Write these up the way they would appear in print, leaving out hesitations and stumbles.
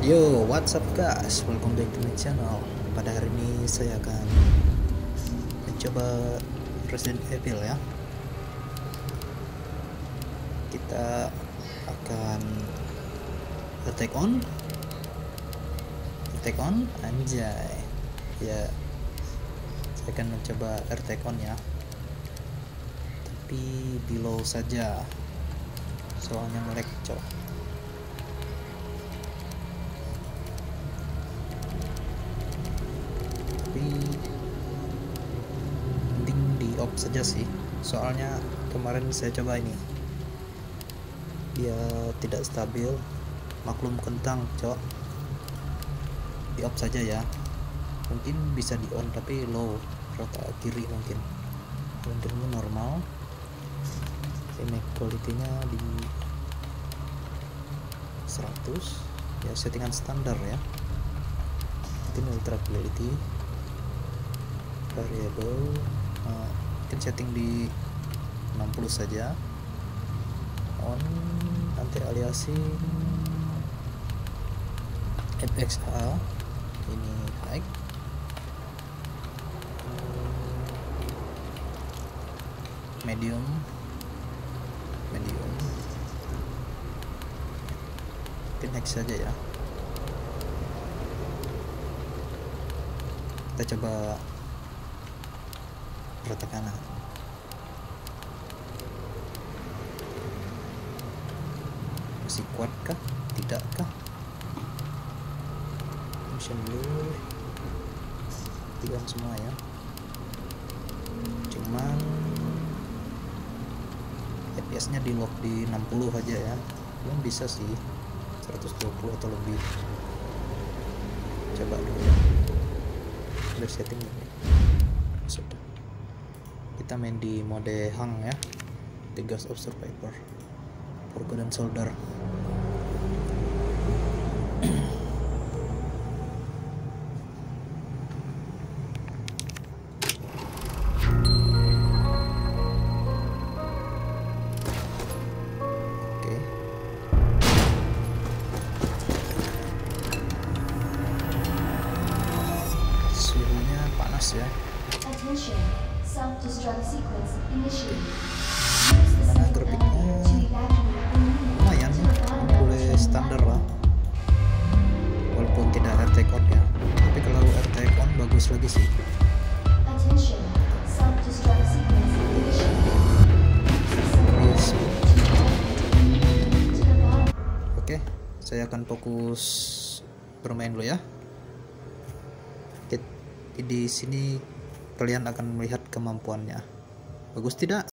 Yo, what's up guys, welcome back to my channel. Pada hari ini saya akan mencoba Resident Evil ya. Kita akan Attack on, anjay. Ya, saya akan mencoba Attack on ya, tapi below saja, soalnya melek cok. Mending di off saja sih, soalnya kemarin saya coba ini dia tidak stabil, maklum kentang cok. Di off saja ya, mungkin bisa di on tapi low rata kiri, mungkin rendernya normal, image quality nya di 100 ya, settingan standar ya. Mungkin ultra quality variable, mungkin setting di 60 saja. On anti aliasing FXA ini high, medium mungkin hex saja ya. Kita coba rata kanan. Masih kuat kah? Tidak kah? Motion blur hilang semua ya, cuman FPS nya di lock di 60 aja ya, belum bisa sih 120 atau lebih. Coba dulu ya, setting ini sudah. Kita main di mode hang ya, The Ghost of Survival Purga dan Solder. Ya. Karena grafiknya lumayan, boleh standar lah, walaupun tidak Attack on ya, tapi kalau Attack on bagus lagi sih. Oke, saya akan fokus bermain dulu ya. Di sini kalian akan melihat kemampuannya. Bagus tidak?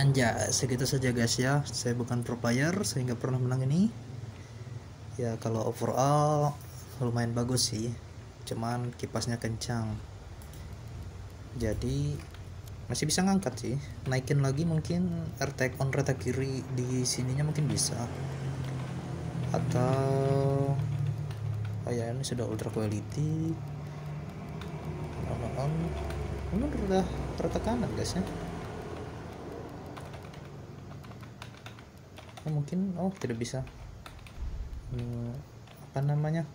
Anja, segitu saja guys ya. Saya bukan pro player, saya nggak pernah menang ini. Ya kalau overall lumayan bagus sih, cuman kipasnya kencang. Jadi masih bisa ngangkat sih. Naikin lagi mungkin Attack on rata kiri di sininya mungkin bisa. Atau oh ya, ini sudah ultra quality. On ini udah rata kanan guys ya. Oh, mungkin oh tidak bisa, apa namanya,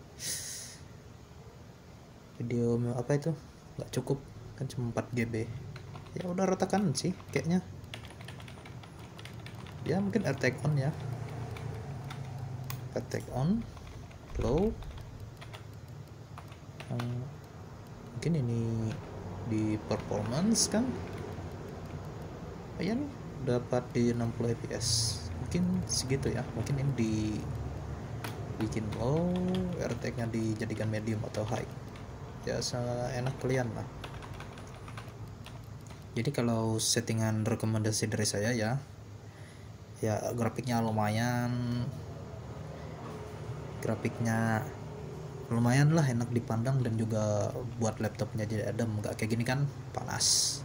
video apa itu nggak cukup kan, cuma 4 GB. Ya udah rata kanan sih kayaknya ya. Mungkin Attack on ya, Attack on low. Mungkin ini di performance kan. Oh, ya nih dapat di 60 fps. Mungkin segitu ya, mungkin ini dibikin low, RTX nya dijadikan medium atau high ya, seenak kalian lah. Jadi kalau settingan rekomendasi dari saya ya, ya grafiknya lumayan, lah, enak dipandang, dan juga buat laptopnya jadi adem, nggak kayak gini kan panas.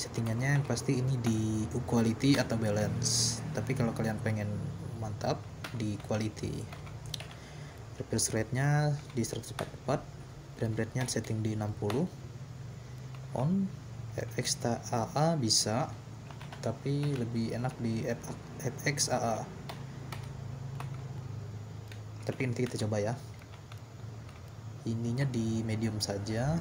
Settingannya yang pasti ini di quality atau balance, tapi kalau kalian pengen mantap di quality. Refresh rate nya di 144, frame rate nya setting di 60. On FXAA bisa, tapi lebih enak di FXAA, tapi nanti kita coba ya. Ininya di medium saja.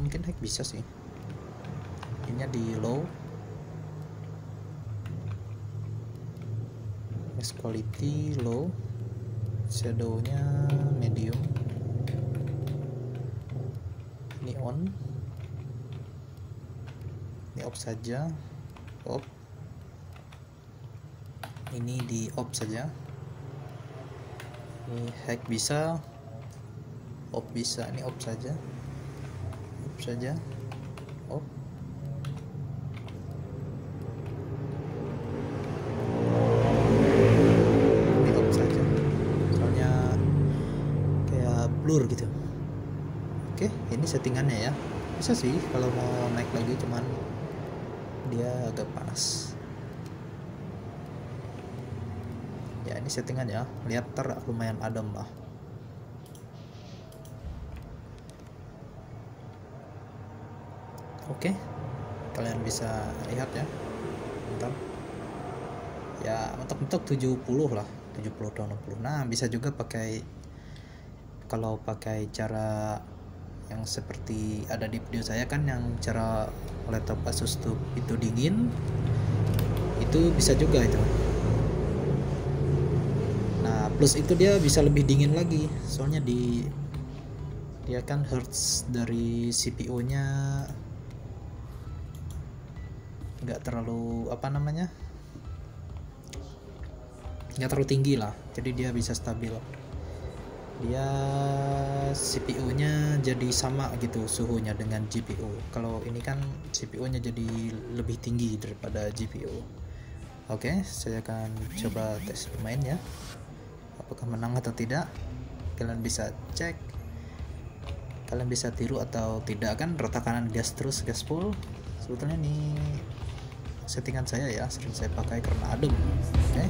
Mungkin hack bisa sih. Ini di low, max quality low, shadownya medium. Ini on, ini off saja, off. Ini di off saja. Ini hack bisa, off bisa, ini off saja. Saja off. Ini off saja, soalnya kayak blur gitu. Oke, ini settingannya ya, bisa sih kalau mau naik lagi, cuman dia agak panas ya. Ini settingannya, lihat lumayan adem lah. Oke, kalian bisa lihat ya. Bentar. Ya, mentok-mentok 70 lah, 70 atau 60. Nah, bisa juga pakai, kalau pakai cara yang seperti ada di video saya kan, yang cara laptop Asus Tuf itu dingin. Itu bisa juga itu. Nah, plus itu dia bisa lebih dingin lagi. Soalnya dia kan hertz dari CPU-nya nggak terlalu apa namanya, nggak terlalu tinggi lah, jadi dia bisa stabil. Dia CPU nya jadi sama gitu suhunya dengan GPU. Kalau ini kan CPU nya jadi lebih tinggi daripada GPU. Oke, saya akan coba tes bermain ya, apakah menang atau tidak. Kalian bisa cek, kalian bisa tiru atau tidak kan. Rata kanan gas terus, gas full. Sebetulnya ini settingan saya ya, sering saya pakai karena adem. Oke.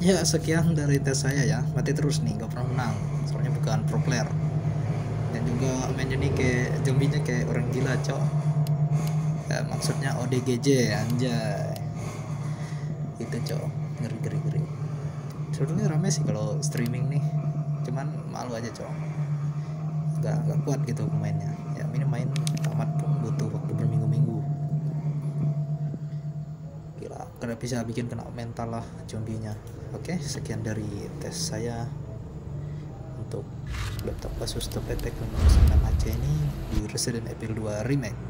Ya, sekian dari tes saya ya. Mati terus nih, gak pernah menang. Soalnya bukan pro player. Dan juga mainnya nih kayak zombinya kayak orang gila, cok. Ya, maksudnya ODGJ, anjay. Itu, cok. Ngeri. Sebenarnya rame sih kalau streaming nih. Cuman malu aja, cok. Gak kuat gitu mainnya. Ya, ini main tamat pun butuh waktu berminggu-minggu. Gila, karena bisa bikin kena mental lah zombinya. Oke, sekian dari tes saya untuk laptop Asus Tuf F1506HC ini di Resident Evil 2 Remake.